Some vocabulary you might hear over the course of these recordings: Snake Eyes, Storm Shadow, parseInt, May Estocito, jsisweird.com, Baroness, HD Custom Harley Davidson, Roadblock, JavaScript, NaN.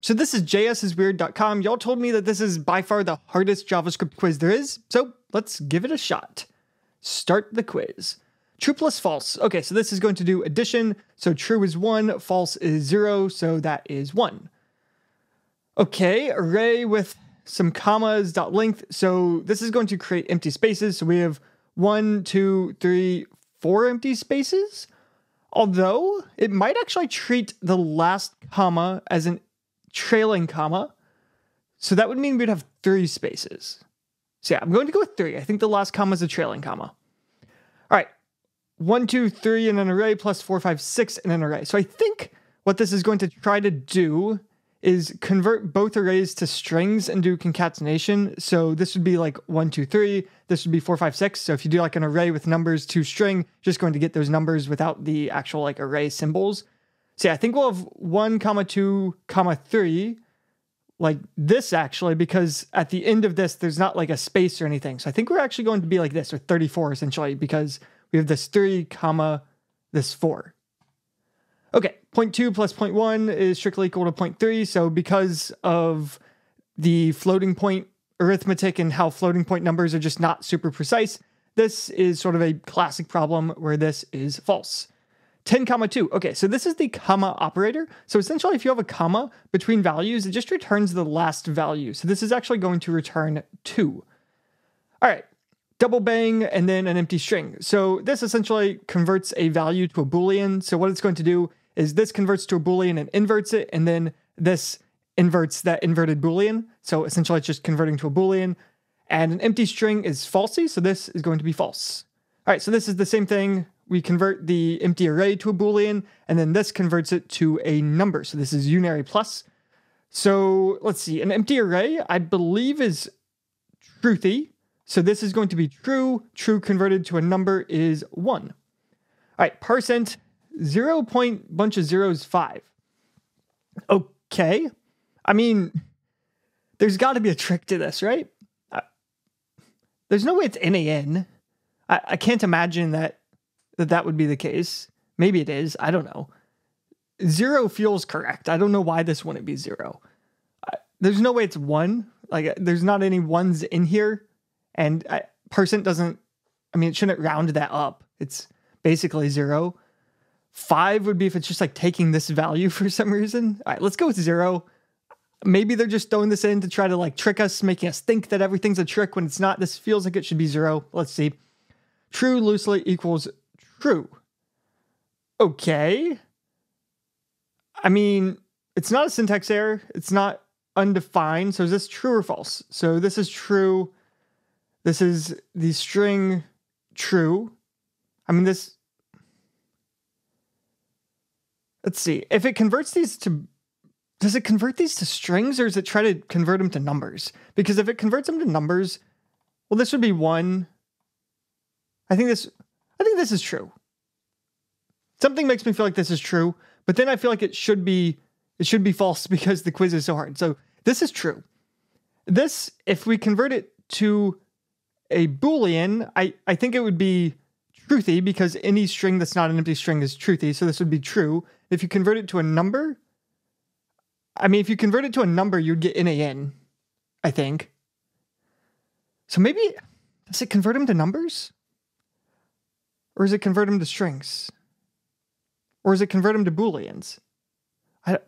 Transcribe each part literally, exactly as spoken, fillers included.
So this is j s is weird dot com. Y'all told me that this is by far the hardest JavaScript quiz there is, so let's give it a shot. Start the quiz. True plus false. Okay, so this is going to do addition. So true is one, false is zero, so that is one. Okay, array with some commas, dot length. So this is going to create empty spaces. So we have one, two, three, four empty spaces. Although it might actually treat the last comma as an trailing comma. So that would mean we'd have three spaces. So yeah, I'm going to go with three. I think the last comma is a trailing comma. All right. One, two, three in an array plus four, five, six in an array. So I think what this is going to try to do is convert both arrays to strings and do concatenation. So this would be like one, two, three. This would be four, five, six. So if you do like an array with numbers to string, just going to get those numbers without the actual like array symbols. So yeah, I think we'll have one comma two comma three like this actually, because at the end of this, there's not like a space or anything. So I think we're actually going to be like this, or thirty-four essentially, because we have this three comma this four. Okay, zero point two plus zero point one is strictly equal to zero point three. So because of the floating point arithmetic and how floating point numbers are just not super precise, this is sort of a classic problem where this is false. ten comma two. Okay, so this is the comma operator. So essentially, if you have a comma between values, it just returns the last value. So this is actually going to return two. All right. Double bang, and then an empty string. So this essentially converts a value to a Boolean. So what it's going to do is this converts to a Boolean and inverts it, and then this inverts that inverted Boolean. So essentially it's just converting to a Boolean. And an empty string is falsy, so this is going to be false. All right, so this is the same thing. We convert the empty array to a Boolean, and then this converts it to a number. So this is unary plus. So let's see, an empty array, I believe, is truthy. So this is going to be true. True converted to a number is one. All right, parseInt, zero point bunch of zeros, five. Okay. I mean, there's got to be a trick to this, right? Uh, there's no way it's N A N. I, I can't imagine that, that that would be the case. Maybe it is. I don't know. Zero feels correct. I don't know why this wouldn't be zero. Uh, there's no way it's one. Like, there's not any ones in here. And I, percent doesn't, I mean, it shouldn't round that up. It's basically zero. Five would be if it's just like taking this value for some reason. All right, let's go with zero. Maybe they're just throwing this in to try to like trick us, making us think that everything's a trick when it's not. This feels like it should be zero. Let's see. True loosely equals true. Okay. I mean, it's not a syntax error. It's not undefined. So is this true or false? So this is true. This is the string true. I mean, this, let's see. If it converts these to, does it convert these to strings, or does it try to convert them to numbers? Because if it converts them to numbers, well, this would be one. I think this, I think this is true. Something makes me feel like this is true, but then I feel like it should be, it should be false because the quiz is so hard. So this is true. This, if we convert it to a Boolean, I, I think it would be truthy, because any string that's not an empty string is truthy, so this would be true. If you convert it to a number, I mean, if you convert it to a number, you'd get N A N, I think. So maybe, does it convert them to numbers? Or does it convert them to strings? Or does it convert them to Booleans? I don't,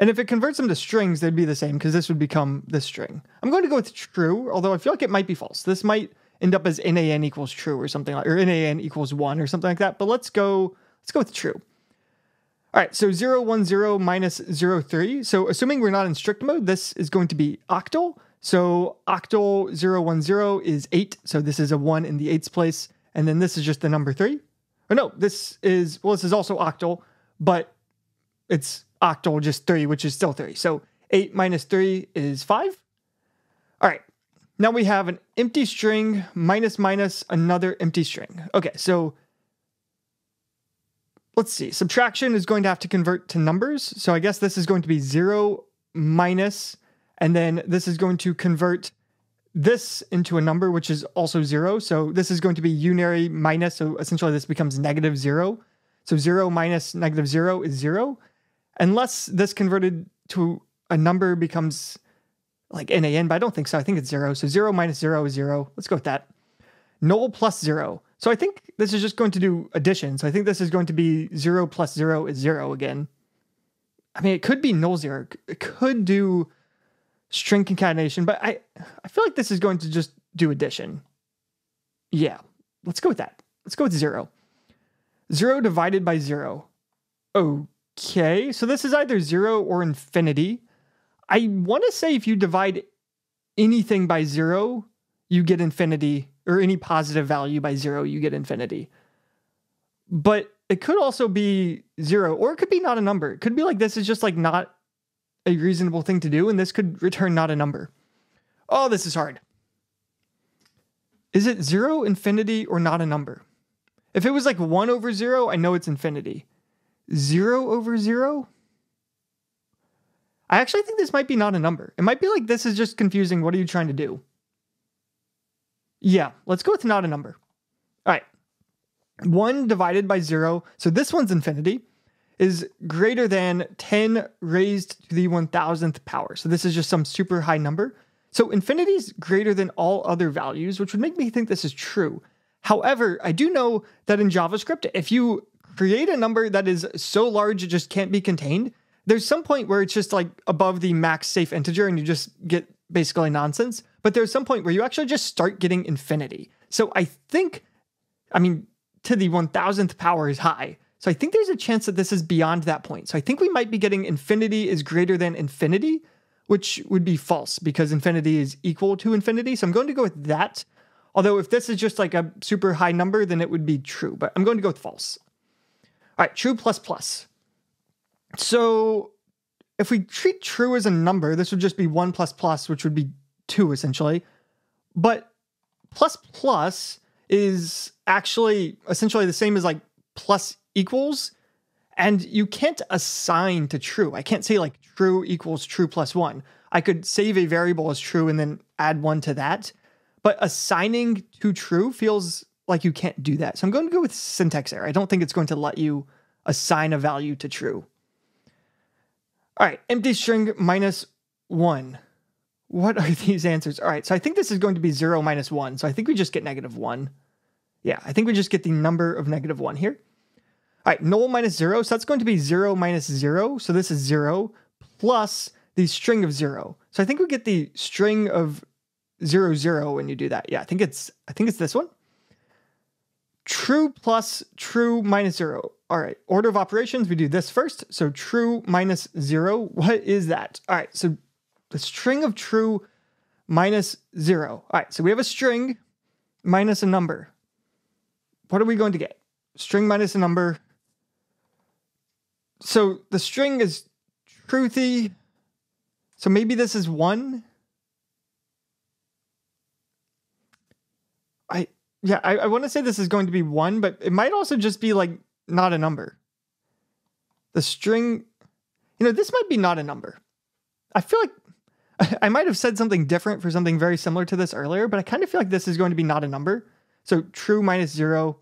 and if it converts them to strings, they'd be the same, because this would become this string. I'm going to go with true, although I feel like it might be false. This might end up as N A N equals true or something like, or N A N equals one or something like that. But let's go, let's go with true. All right, so zero, one, zero, minus zero, three. So assuming we're not in strict mode, this is going to be octal. So octal zero, one, zero is eight. So this is a one in the eights place. And then this is just the number three. Or no, this is, well, this is also octal, but it's octal just three, which is still three. So eight minus three is five. All right, now we have an empty string minus minus another empty string. Okay, so let's see. Subtraction is going to have to convert to numbers. So I guess this is going to be zero minus, and then this is going to convert this into a number, which is also zero. So this is going to be unary minus. So essentially this becomes negative zero. So zero minus negative zero is zero. Unless this converted to a number becomes like N A N, but I don't think so. I think it's zero. So zero minus zero is zero. Let's go with that. Null plus zero. So I think this is just going to do addition. So I think this is going to be zero plus zero is zero again. I mean, it could be null zero. It could do string concatenation, but I, I feel like this is going to just do addition. Yeah, let's go with that. Let's go with zero. Zero divided by zero. Okay, so this is either zero or infinity. I want to say if you divide anything by zero, you get infinity, or any positive value by zero, you get infinity. But it could also be zero, or it could be not a number. It could be like this is just like not a reasonable thing to do, and this could return not a number. Oh, this is hard. Is it zero, infinity, or not a number? If it was like one over zero, I know it's infinity. Zero over zero? I actually think this might be not a number. It might be like this is just confusing. What are you trying to do? Yeah, let's go with not a number. All right. one divided by zero, so this one's infinity, is greater than ten raised to the one thousandth power. So this is just some super high number. So infinity is greater than all other values, which would make me think this is true. However, I do know that in JavaScript, if you create a number that is so large it just can't be contained, there's some point where it's just like above the max safe integer and you just get basically nonsense. But there's some point where you actually just start getting infinity. So I think, I mean, to the one thousandth power is high. So I think there's a chance that this is beyond that point. So I think we might be getting infinity is greater than infinity, which would be false because infinity is equal to infinity. So I'm going to go with that. Although if this is just like a super high number, then it would be true, but I'm going to go with false. All right, true plus plus. So if we treat true as a number, this would just be one plus plus, which would be two essentially. But plus plus is actually essentially the same as like plus equals, and you can't assign to true. I can't say like true equals true plus one. I could save a variable as true and then add one to that, but assigning to true feels like you can't do that. So I'm going to go with syntax error. I don't think it's going to let you assign a value to true. All right, empty string minus one. What are these answers? All right, so I think this is going to be zero minus one. So I think we just get negative one. Yeah, I think we just get the number of negative one here. All right, null minus zero. So that's going to be zero minus zero. So this is zero plus the string of zero. So I think we get the string of zero, zero when you do that. Yeah, I think it's, I think it's this one. True plus true minus zero. All right, order of operations, we do this first. So true minus zero, what is that? All right, so the string of true minus zero. All right, so we have a string minus a number. What are we going to get? String minus a number. So the string is truthy. So maybe this is one. I yeah, I, I want to say this is going to be one, but it might also just be like not a number. The string, you know, this might be not a number. I feel like I might have said something different for something very similar to this earlier, but I kind of feel like this is going to be not a number. So true minus zero.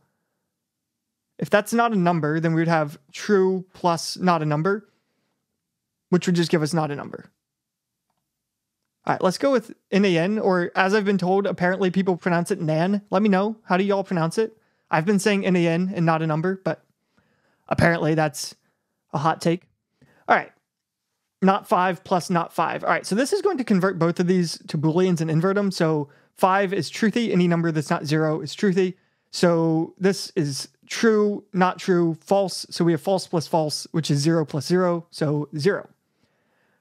If that's not a number, then we would have true plus not a number, which would just give us not a number. All right, let's go with N A N, or as I've been told, apparently people pronounce it N A N. Let me know. How do y'all pronounce it? I've been saying N A N and not a number, but apparently that's a hot take. All right, not five plus not five. All right, so this is going to convert both of these to Booleans and invert them. So five is truthy. Any number that's not zero is truthy. So this is true, not true, false. So we have false plus false, which is zero plus zero, so zero.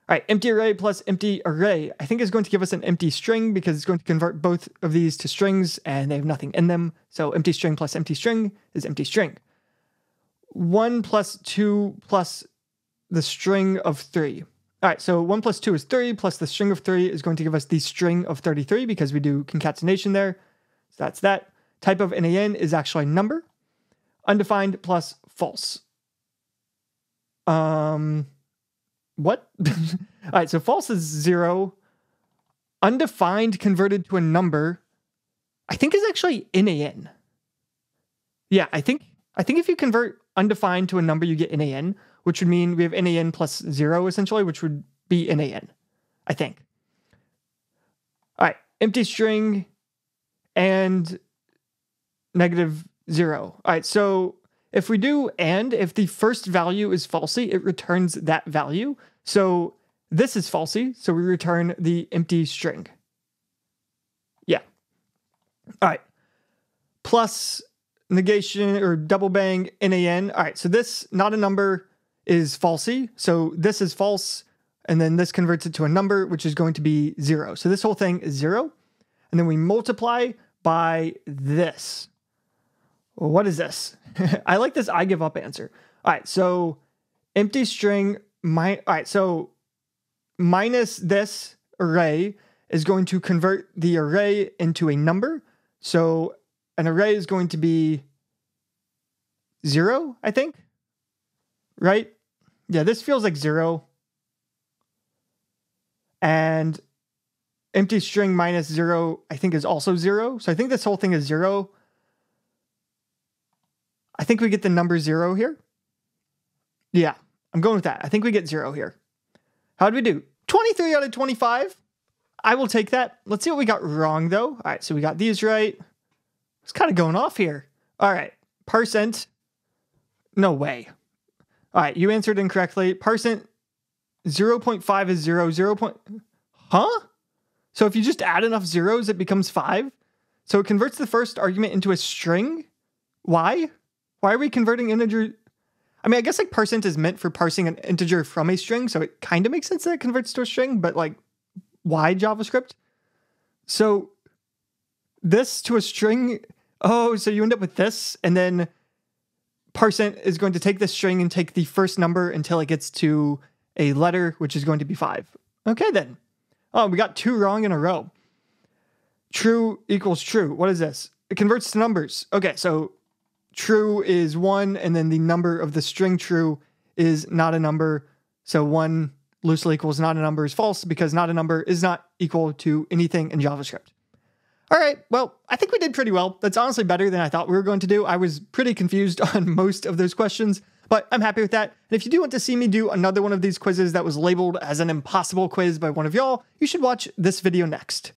All right, empty array plus empty array, I think is going to give us an empty string because it's going to convert both of these to strings and they have nothing in them. So empty string plus empty string is empty string. One plus two plus the string of three. All right, so one plus two is three plus the string of three is going to give us the string of thirty-three because we do concatenation there. So that's that. Type of N A N is actually number. Undefined plus false. Um, what? All right, so false is zero. Undefined converted to a number, I think is actually N A N. Yeah, I think I think if you convert undefined to a number, you get N A N, which would mean we have N A N plus zero essentially, which would B N A N, I think. All right, empty string and negative zero. All right, so if we do and, if the first value is falsy, it returns that value. So this is falsy, so we return the empty string. Yeah. All right. Plus negation or double bang N A N. All right, so this not a number is falsy. So this is false, and then this converts it to a number, which is going to be zero. So this whole thing is zero. And then we multiply by this. What is this? I like this I give up answer. All right, so empty string, my, all right, so minus this array is going to convert the array into a number. So an array is going to be zero, I think, right? Yeah, this feels like zero. And empty string minus zero, I think, is also zero. So I think this whole thing is zero. I think we get the number zero here. Yeah, I'm going with that. I think we get zero here. How did we do? twenty-three out of twenty-five. I will take that. Let's see what we got wrong, though. All right, so we got these right. It's kind of going off here. All right, parseInt. No way. All right, you answered incorrectly. ParseInt zero point five is zero. zero point... Huh? So if you just add enough zeros, it becomes five. So it converts the first argument into a string. Why? Why are we converting integer? I mean, I guess like parseInt is meant for parsing an integer from a string, so it kind of makes sense that it converts to a string, but like, why JavaScript? So this to a string, oh, so you end up with this, and then parseInt is going to take this string and take the first number until it gets to a letter, which is going to be five. Okay, then. Oh, we got two wrong in a row. True equals true. What is this? It converts to numbers. Okay, so true is one, and then the number of the string true is not a number. So one loosely equals not a number is false, because not a number is not equal to anything in JavaScript. All right, well, I think we did pretty well. That's honestly better than I thought we were going to do. I was pretty confused on most of those questions, but I'm happy with that. And if you do want to see me do another one of these quizzes that was labeled as an impossible quiz by one of y'all, you should watch this video next.